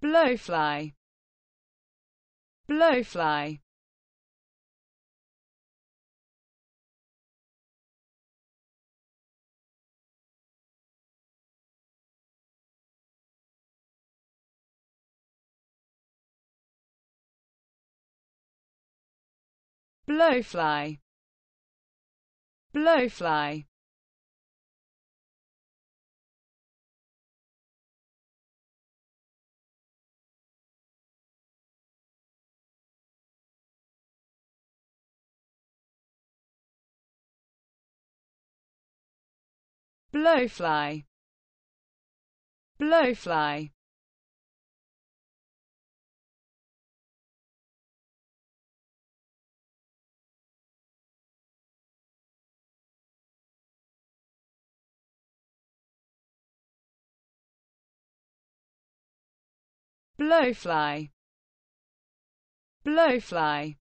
Blowfly, blowfly, blowfly, blowfly, blowfly, blowfly, blowfly, blowfly.